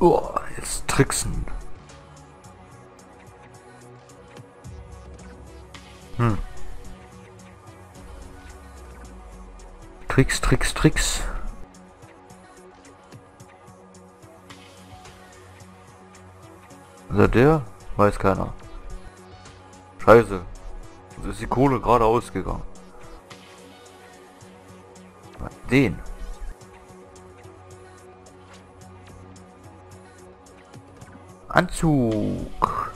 Oh, jetzt tricksen. Hm. Tricks, Tricks, Tricks. Also der? Weiß keiner. Scheiße. Also ist die Kohle gerade ausgegangen. Den. Anzug.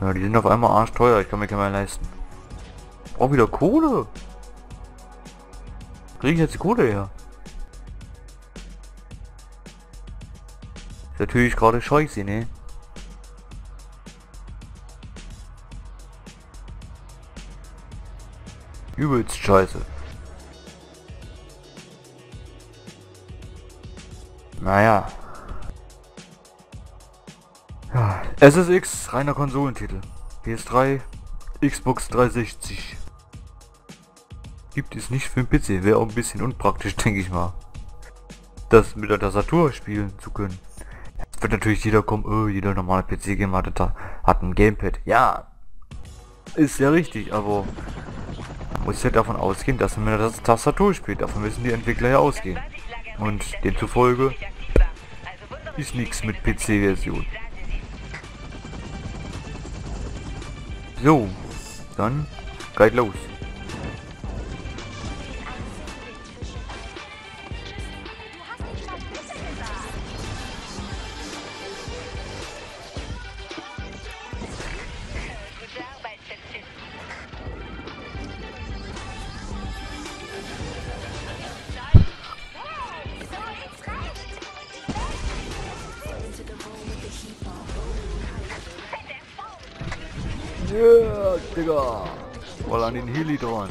Ja, die sind auf einmal arschteuer. Ich kann mir keinen mehr leisten. Brauch wieder Kohle. Kriege ich jetzt die Kohle her? Ist natürlich gerade scheiße, ne? Übelst scheiße. Naja. Ja, SSX, reiner Konsolentitel. PS3, Xbox 360. Gibt es nicht für den PC. Wäre auch ein bisschen unpraktisch, denke ich mal. Das mit der Tastatur spielen zu können. Jetzt wird natürlich jeder kommen, oh, jeder normale PC-Gamer hat ein Gamepad. Ja, ist ja richtig, aber man muss ja davon ausgehen, dass man mit der Tastatur spielt. Davon müssen die Entwickler ja ausgehen. Und demzufolge ist nichts mit PC-Version. So, dann geht los. Ja, Digga. Voll an den Heli dran.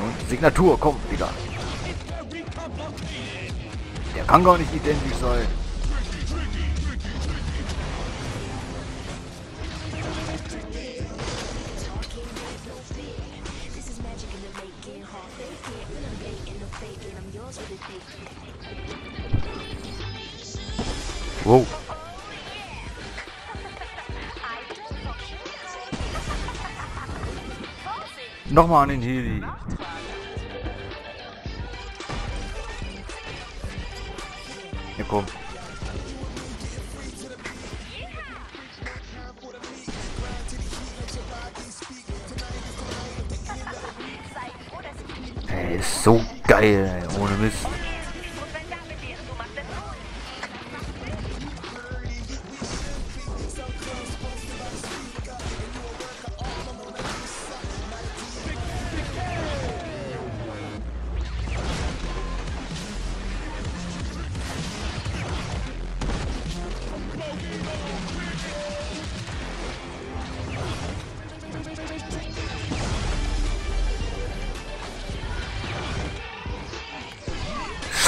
Und Signatur kommt wieder. Der kann gar nicht identisch sein. Wow. Nochmal an den Heli. Ja, komm. Ey, ist so geil, ey, ohne Mist.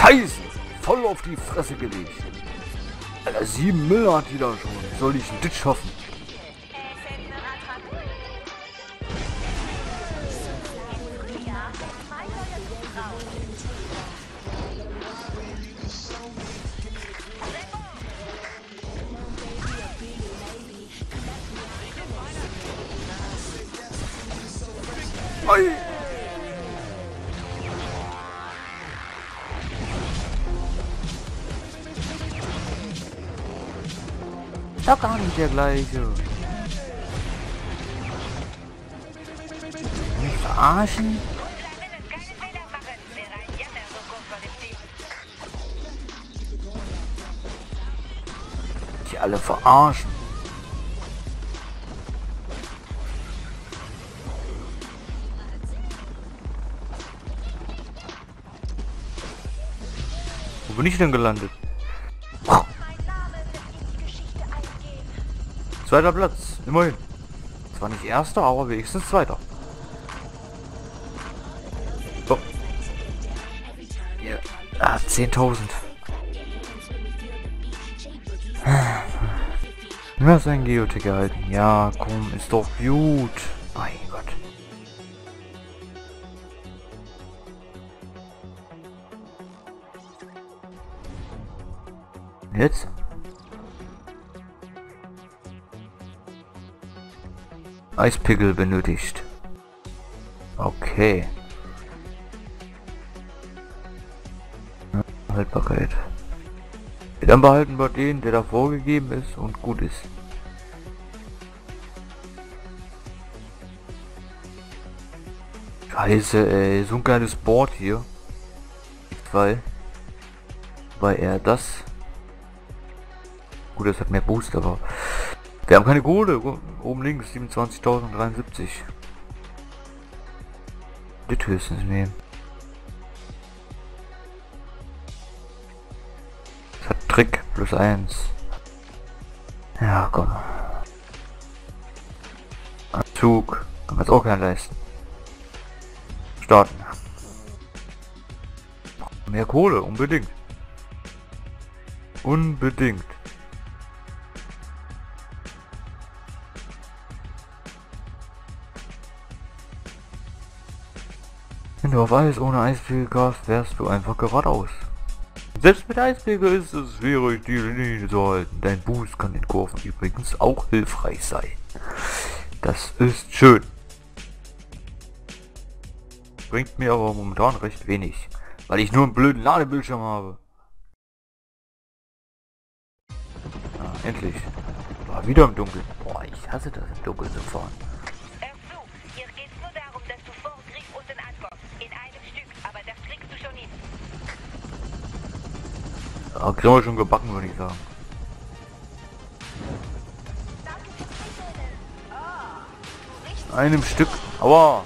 Scheiße! Voll auf die Fresse gelegt. Alter, 7 Müll hat die da schon. Soll ich das schaffen? Oi. Doch gar nicht der gleiche. Nicht verarschen? Die alle verarschen. Wo bin ich denn gelandet? Zweiter Platz, immerhin. Zwar nicht erster, aber wenigstens zweiter. Oh. Yeah. Ah, 10.000. Du hast einen Geotech gehalten. Ja, komm, ist doch gut. Mein Gott. Jetzt? Eispickel benötigt. Okay. Haltbarkeit. Dann behalten wir den, der da vorgegeben ist und gut ist. Scheiße, ey, so ein kleines Board hier. Weil er das... Gut, das hat mehr Boost, aber... Wir haben keine Kohle. Oben links 27.073. Das höchstens nehmen. Das hat Trick +1. Ja, komm. Anzug. Kann man es auch keinen leisten. Starten. Mehr Kohle, unbedingt. Unbedingt. Wenn du auf Eis ohne Eispegel gehst, wärst du einfach geradeaus. Selbst mit Eispegel ist es schwierig, die Linie zu halten. Dein Boost kann in Kurven übrigens auch hilfreich sein. Das ist schön. Bringt mir aber momentan recht wenig, weil ich nur einen blöden Ladebildschirm habe. Ah, endlich. War wieder im Dunkeln. Boah, ich hasse das, im Dunkeln zu fahren. Kriegen wir schon gebacken, würde ich sagen. Einem Stück. Aua!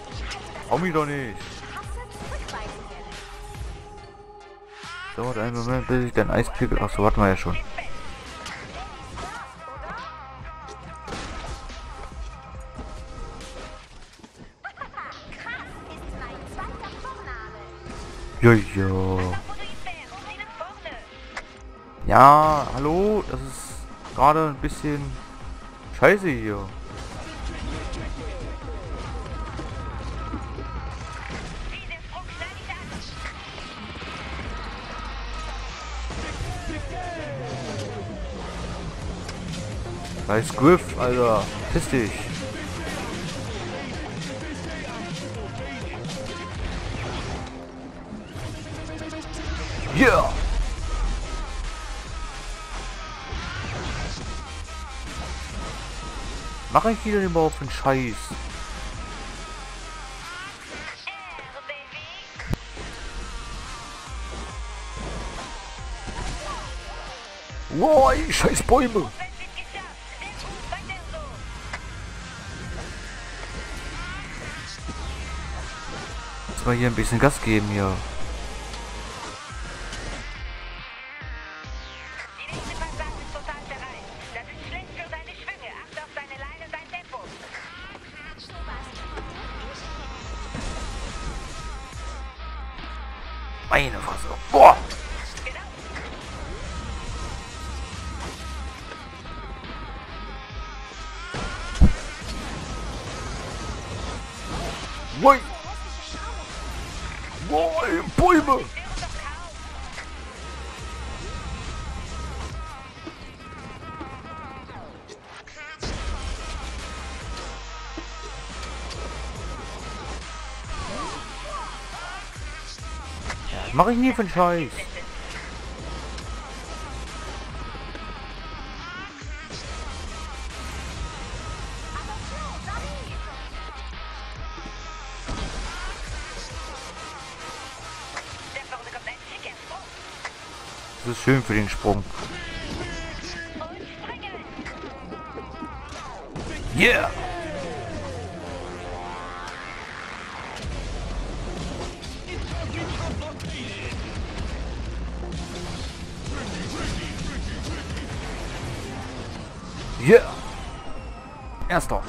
Hau mich doch nicht! Dauert einen Moment, bis ich den Eispickel... Achso, hatten wir ja schon. Jojo. Ja, hallo, das ist gerade ein bisschen scheiße hier. Scheiß Griff, Alter, piss dich. Yeah! Mache ich wieder immer auf den Scheiß. Wow, scheiß Bäume. Jetzt mal hier ein bisschen Gas geben hier. Meine Fresse. Boah! Woi! Woi, Bäume! Mache ich nie von Scheiß. Das ist schön für den Sprung. Yeah! Yeah! Erster!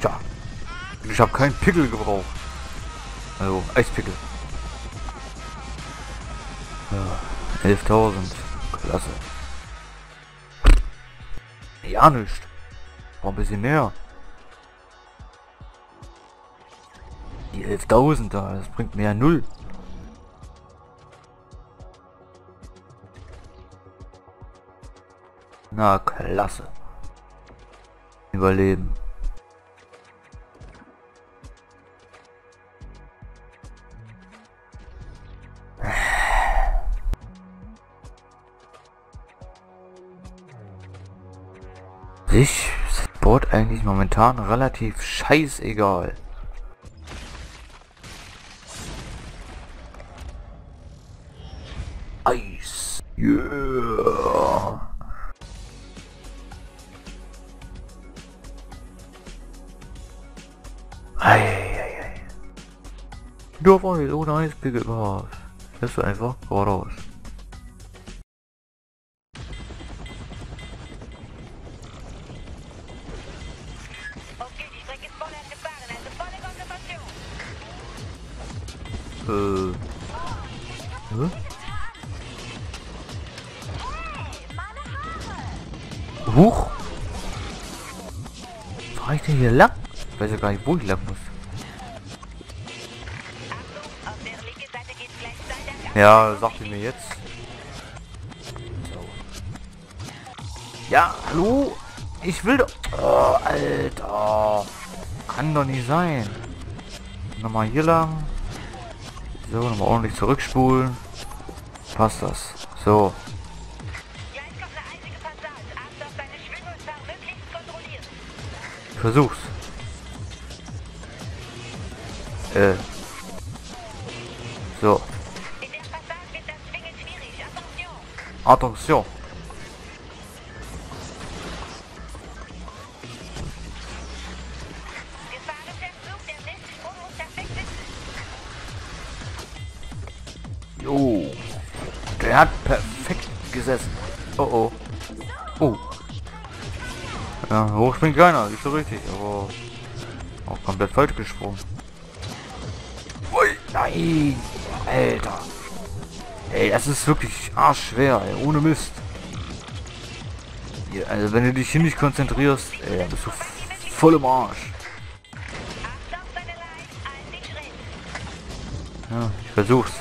Tja! Ich habe keinen Pickel gebraucht. Also, Eispickel. Ja, 11.000. Klasse. Ja, nicht. Brauch ein bisschen mehr. Die 11.000 da, das bringt mir ja null. Na, klasse. Überleben. Ich Sport eigentlich momentan relativ scheißegal. Eis. Yeah. Eieiei. Dorf ohne Eispickel raus. Lässt du einfach geradeaus. Hm? Huch! Fahr ich denn hier lang? Ich weiß ja gar nicht, wo ich lang muss. Ja, sagt ihr mir jetzt. Ja, hallo? Ich will doch... Oh, Alter! Kann doch nicht sein. Nochmal hier lang. So, nochmal ordentlich zurückspulen. Passt das. So. Versuch's. So. Attention. Jo, der hat perfekt gesessen. Oh oh. Oh. Ja, hoch springt keiner, nicht so richtig, aber auch komplett falsch gesprungen. Ui, nein, Alter. Ey, das ist wirklich arschschwer, ey, ohne Mist. Ja, also wenn du dich hier nicht konzentrierst, ey, dann bist du voll im Arsch. Ja, ich versuch's.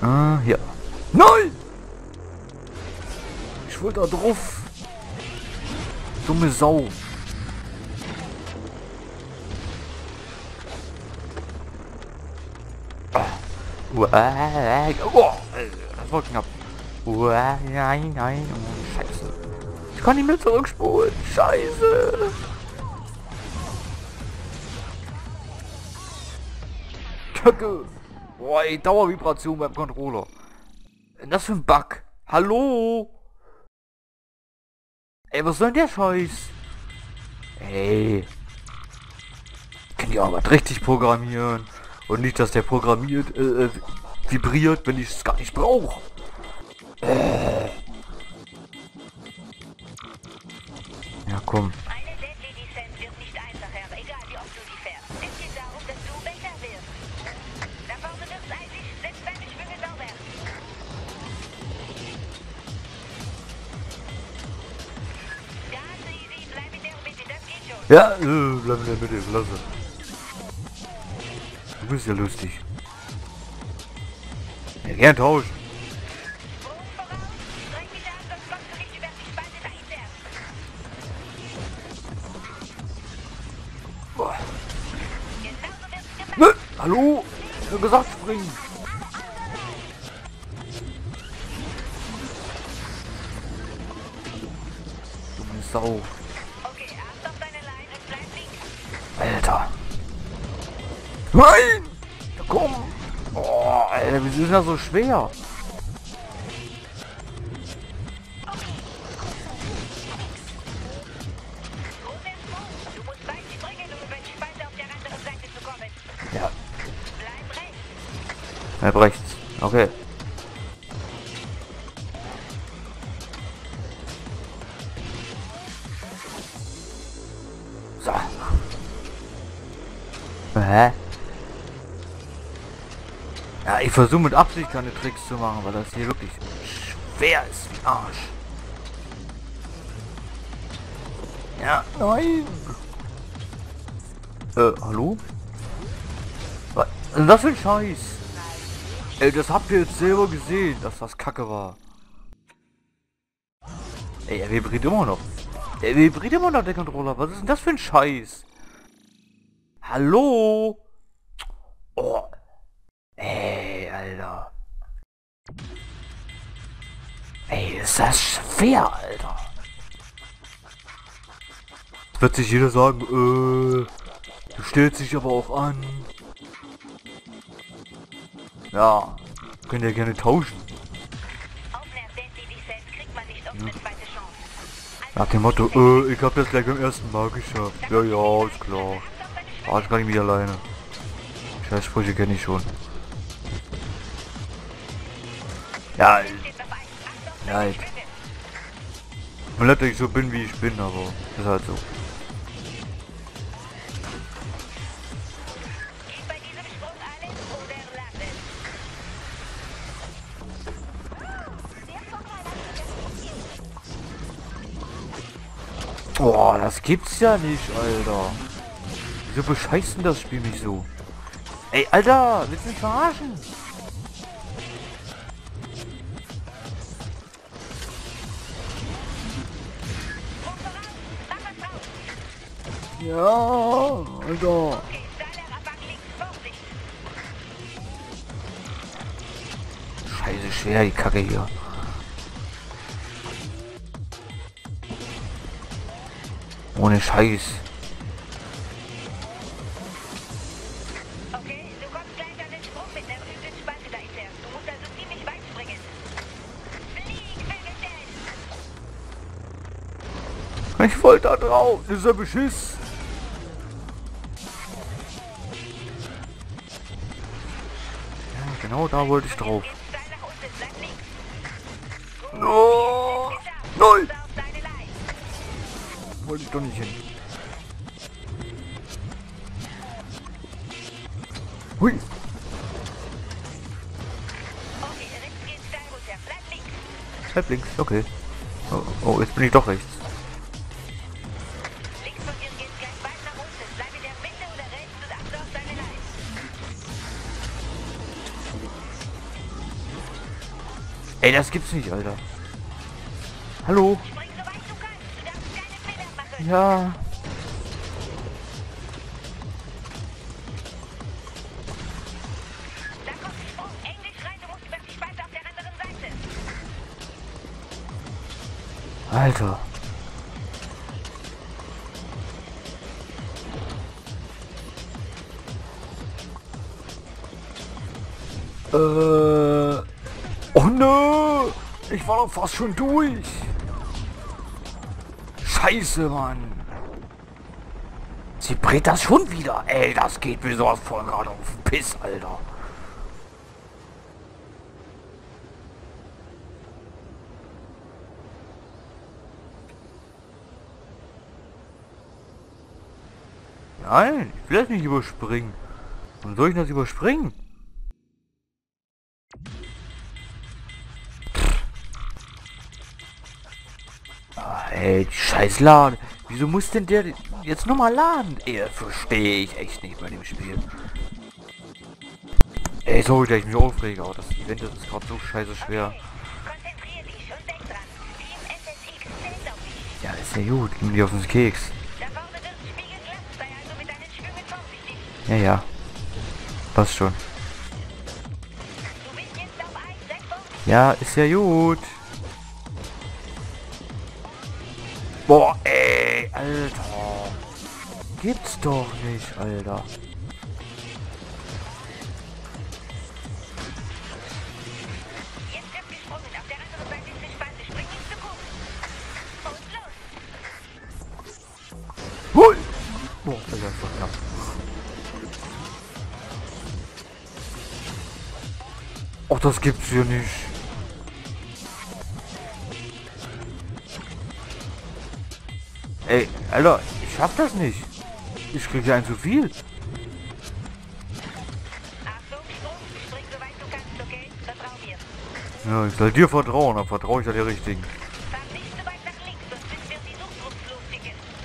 Ah, ja. Nein! Ich wollte da drauf. Dumme Sau. Oh, das war knapp. Nein, nein. Oh, scheiße. Ich kann nicht mehr zurückspulen. Scheiße. Kacke. Boah, ey, Dauervibration beim Controller. Das für ein Bug. Hallo? Ey, was soll denn der Scheiß? Ey. Könnt ihr aber richtig programmieren. Und nicht, dass der programmiert, vibriert, wenn ich es gar nicht brauche. Ja, komm. Eine Deadly Descent wird nicht einfacher, egal wie oft du sie fährst. Es geht darum, dass du besser wirst. Ja, bleib in der Mitte, klasse. Du bist ja lustig. Ja, gern tauschen. Boah. Nö, hallo? Ich hab gesagt, springen. Du bist Sau. Alter. Nein! Da komm! Oh, Alter, wieso ist das so schwer? Ja. Bleib rechts. Okay. So. Hä? Ja, ich versuche mit Absicht keine Tricks zu machen, weil das hier wirklich schwer ist wie Arsch. Ja, nein. Hallo? Was ist das für ein Scheiß? Ey, das habt ihr jetzt selber gesehen, dass das Kacke war. Ey, er vibriert immer noch. Der vibriert immer noch, der Controller. Was ist denn das für ein Scheiß? Hallo? Oh. Ey, Alter. Ey, ist das schwer, Alter. Jetzt wird sich jeder sagen, du stellst dich aber auch an. Ja, könnt ihr gerne tauschen. Auf der Deadly Descent kriegt man nicht oft eine zweite Chance. Nach dem Motto, ich hab das gleich beim ersten Mal geschafft. Ja, ja, ist klar. Ah, ich kann nicht wieder alleine. Scheiß Sprüche kenne ich schon. Ja, halt. Man lässt, dass ich so bin, wie ich bin, aber ist halt so. Boah, das gibt's ja nicht, Alter. Wieso bescheißt denn das Spiel mich so? Ey, Alter, willst du mich verarschen? Ja, Alter. Scheiße, schwer die Kacke hier. Ohne Scheiß. Okay, du kommst gleich an den Sprung mit der blühenden Spalte dahinter. Du musst also ziemlich weit springen. Flieg, ich wollte da drauf. Dieser Beschiss. Ja, genau da wollte ich drauf. Oh, nein. Wollte ich doch nicht hin. Hui. Okay, rechts geht's steil runter. Bleib links. Bleib links, okay. Oh, oh, jetzt bin ich doch rechts. Links von dir geht's gleich weit nach unten. Bleib in der Mitte oder rechts und achte auf deine Leine. Ey, das gibt's nicht, Alter. Hallo? Ja. Da kommt die Sprung, Englisch rein, du musst über die Spalte auf der anderen Seite. Alter. Oh no! Ich war doch fast schon durch. Scheiße, Mann. Sie brät das schon wieder. Ey, das geht mir sowas voll gerade auf den Piss, Alter. Nein, ich will das nicht überspringen. Warum soll ich das überspringen? Ey, scheiß Laden. Wieso muss denn der jetzt nochmal laden? Ey, verstehe ich echt nicht bei dem Spiel. Ey, sorry, dass ich mich aufrege, aber das Event ist gerade so scheiße schwer. Okay, konzentrier dich und denk dran. Team SSX zählt auf dich. Ja, ist ja gut. Gib mir die auf den Keks. Da vorne wird spiegelglatt, sei also mit deinen Schwüngen vorsichtig. Ja, ja. Passt schon. Du bist jetzt auf 1, 6 Punkten. Ja, ist ja gut. Boah, ey, Alter. Gibt's doch nicht, Alter. Jetzt wird gesprungen. Auf der anderen Seite ist die Spalte. Spring nicht zu kurz. Und los. Hui! Boah, das ist doch knapp. Och, das gibt's hier nicht. Ey, Alter, ich schaff das nicht. Ich krieg ja ein zu viel. Achtung, Sprung, spring so weit du Ja, ich soll dir vertrauen, aber vertraue ich ja der Richtigen.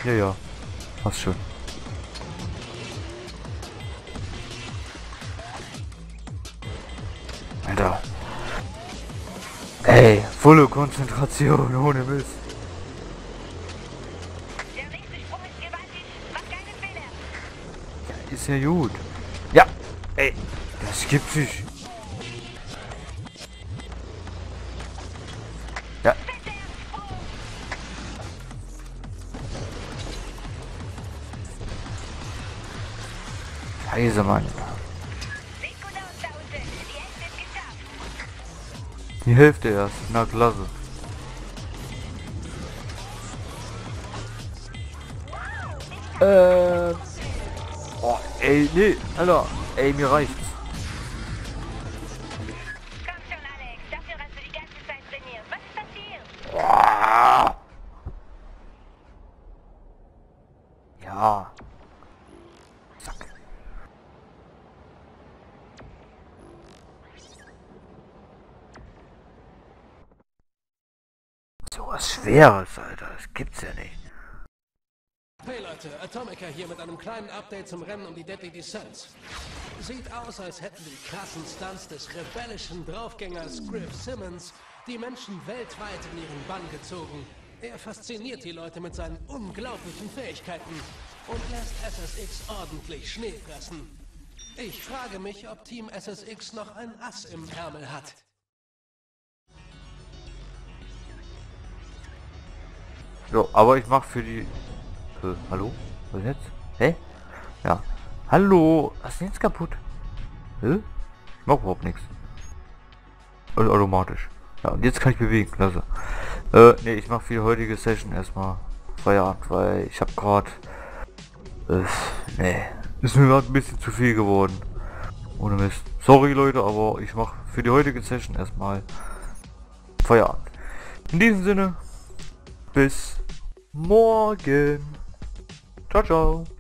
Ja. Passt schon. Alter. Ey, volle Konzentration, ohne Mist. Der nächste Sprung ist gewaltig. Mach keine Fehler. Ja, ist ja gut. Ja. Ey, das gibt's nicht. Scheiße, Mann. Die Hälfte erst. Na, klasse. Oh, ey, nee. Alter. Ey, mir reicht's. Komm schon, Alex. Dafür hast du die ganze Zeit trainiert. Was ist passiert? Ja. Schweres, Alter, das gibt's ja nicht. Hey Leute, Atomica hier mit einem kleinen Update zum Rennen um die Deadly Descent. Sieht aus, als hätten die krassen Stunts des rebellischen Draufgängers Griff Simmons die Menschen weltweit in ihren Bann gezogen. Er fasziniert die Leute mit seinen unglaublichen Fähigkeiten und lässt SSX ordentlich Schnee fressen. Ich frage mich, ob Team SSX noch ein Ass im Ärmel hat. So, aber ich mache für die... hallo? Was ist jetzt? Hä? Ja. Hallo? Was ist denn jetzt kaputt? Hä? Ich mach überhaupt nichts. Also automatisch. Ja, und jetzt kann ich bewegen. Klasse. Ne, ich mache für die heutige Session erstmal Feierabend, weil ich habe gerade... ne. Ist mir gerade ein bisschen zu viel geworden. Ohne Mist. Sorry Leute, aber ich mache für die heutige Session erstmal Feierabend. In diesem Sinne, bis... morgen. Ciao, ciao.